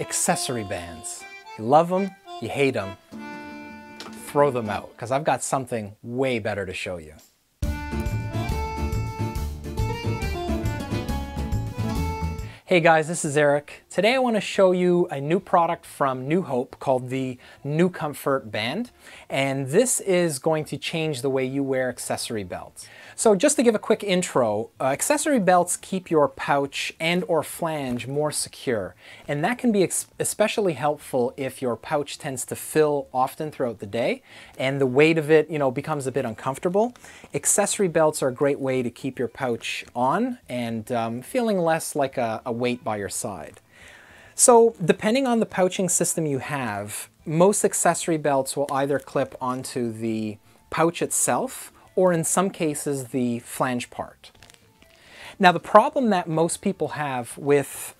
accessory bands. You love them, you hate them, throw them out, because I've got something way better to show you. Hey guys, this is Eric. Today I want to show you a new product from Nu-Hope called the Nu-Comfort band, and this is going to change the way you wear accessory belts. So just to give a quick intro, accessory belts keep your pouch and or flange more secure, and that can be especially helpful if your pouch tends to fill often throughout the day and the weight of it, you know, becomes a bit uncomfortable. Accessory belts are a great way to keep your pouch on and feeling less like a weight by your side. So depending on the pouching system you have, most accessory belts will either clip onto the pouch itself or in some cases the flange part. Now the problem that most people have with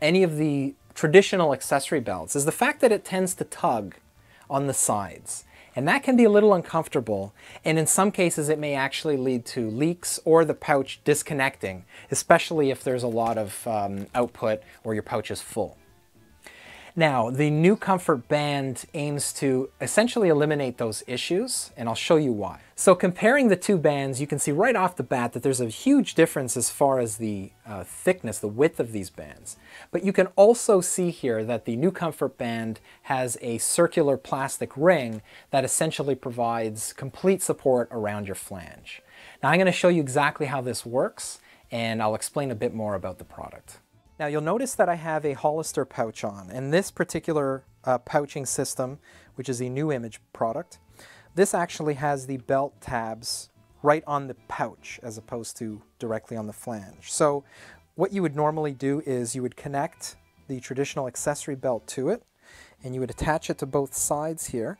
any of the traditional accessory belts is the fact that it tends to tug on the sides. And that can be a little uncomfortable, and in some cases it may actually lead to leaks or the pouch disconnecting, especially if there's a lot of output or your pouch is full. Now, the Nu-Comfort band aims to essentially eliminate those issues, and I'll show you why. So comparing the two bands, you can see right off the bat that there's a huge difference as far as the thickness, the width of these bands. But you can also see here that the Nu-Comfort band has a circular plastic ring that essentially provides complete support around your flange. Now I'm going to show you exactly how this works, and I'll explain a bit more about the product. Now you'll notice that I have a Hollister pouch on, and this particular pouching system, which is a new image product, this actually has the belt tabs right on the pouch as opposed to directly on the flange. So what you would normally do is you would connect the traditional accessory belt to it, and you would attach it to both sides here.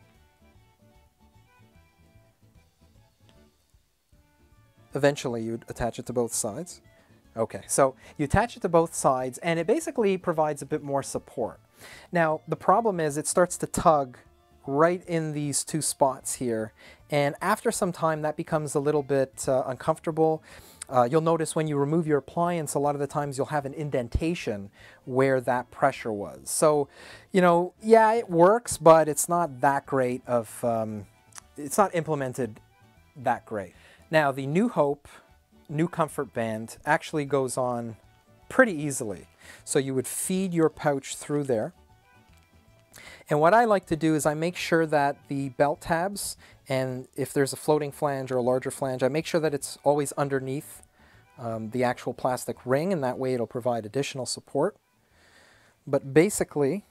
Eventually you would attach it to both sides. Okay, so you attach it to both sides, and it basically provides a bit more support. Now, the problem is it starts to tug right in these two spots here, and after some time that becomes a little bit uncomfortable. You'll notice when you remove your appliance, a lot of the times you'll have an indentation where that pressure was. So, you know, yeah, it works, but it's not that great of, it's not implemented that great. Now, the Nu-Hope Nu-Comfort band actually goes on pretty easily. So you would feed your pouch through there. And what I like to do is I make sure that the belt tabs, and if there's a floating flange or a larger flange, I make sure that it's always underneath the actual plastic ring, and that way it'll provide additional support. But basically,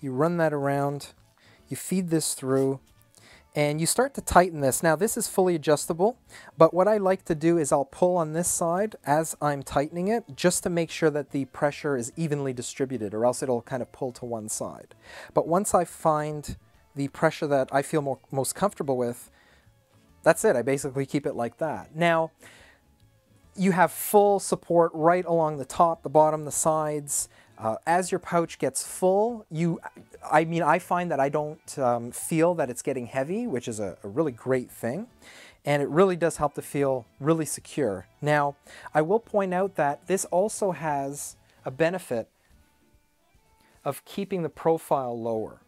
you run that around, you feed this through, and you start to tighten this. Now this is fully adjustable, but what I like to do is I'll pull on this side as I'm tightening it, just to make sure that the pressure is evenly distributed, or else it'll kind of pull to one side. But once I find the pressure that I feel most comfortable with, that's it. I basically keep it like that. Now you have full support right along the top, the bottom, the sides. As your pouch gets full, I find that I don't feel that it's getting heavy, which is a really great thing, and it really does help to feel really secure. Now, I will point out that this also has a benefit of keeping the profile lower.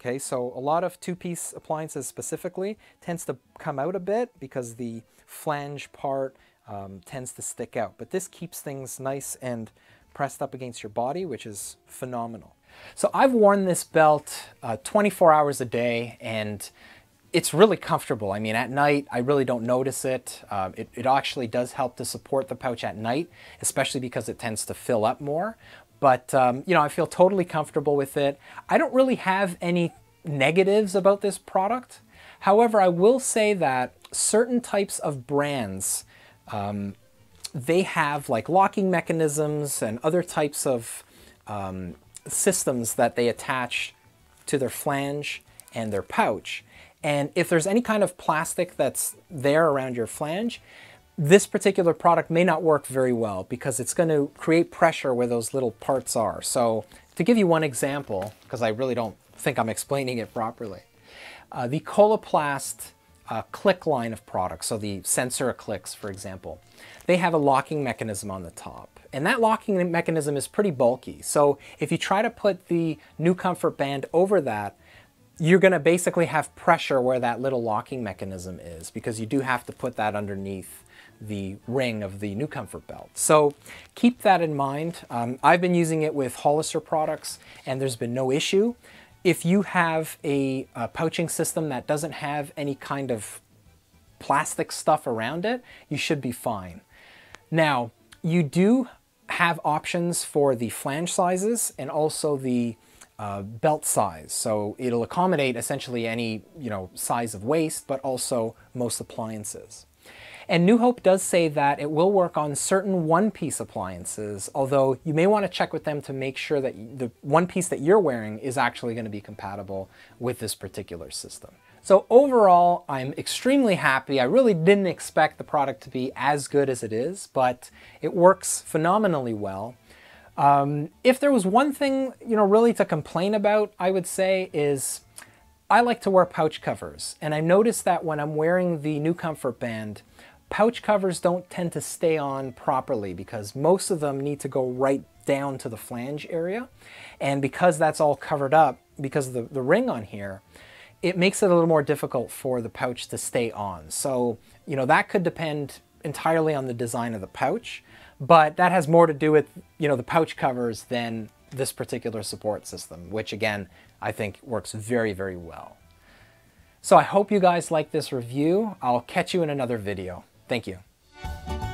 Okay, so a lot of two-piece appliances specifically tends to come out a bit because the flange part tends to stick out, but this keeps things nice and pressed up against your body, which is phenomenal. So I've worn this belt 24 hours a day, and it's really comfortable. I mean, at night, I really don't notice it. It actually does help to support the pouch at night, especially because it tends to fill up more. But, you know, I feel totally comfortable with it. I don't really have any negatives about this product. However, I will say that certain types of brands, they have like locking mechanisms and other types of systems that they attach to their flange and their pouch. And if there's any kind of plastic that's there around your flange, this particular product may not work very well because it's going to create pressure where those little parts are. So to give you one example, because I really don't think I'm explaining it properly, the Coloplast click line of products, so the Sensor Clicks, for example, they have a locking mechanism on the top, And that locking mechanism is pretty bulky. So if you try to put the Nu-Comfort band over that, you're gonna basically have pressure where that little locking mechanism is, because you do have to put that underneath the ring of the Nu-Comfort belt. So keep that in mind. I've been using it with Hollister products and there's been no issue. If you have a pouching system that doesn't have any kind of plastic stuff around it, you should be fine. Now, you do have options for the flange sizes and also the belt size, so it'll accommodate essentially any, you know, size of waist, but also most appliances. And Nu-Hope does say that it will work on certain one-piece appliances, although you may want to check with them to make sure that the one piece that you're wearing is actually going to be compatible with this particular system. So overall, I'm extremely happy. I really didn't expect the product to be as good as it is, but it works phenomenally well. If there was one thing, you know, really to complain about, I would say is I like to wear pouch covers, and I noticed that when I'm wearing the Nu-Comfort band, pouch covers don't tend to stay on properly because most of them need to go right down to the flange area. And because that's all covered up because of the ring on here, it makes it a little more difficult for the pouch to stay on. So, you know, that could depend entirely on the design of the pouch. But that has more to do with, you know, the pouch covers than this particular support system, which again, I think works very, very well. So I hope you guys like this review. I'll catch you in another video. Thank you.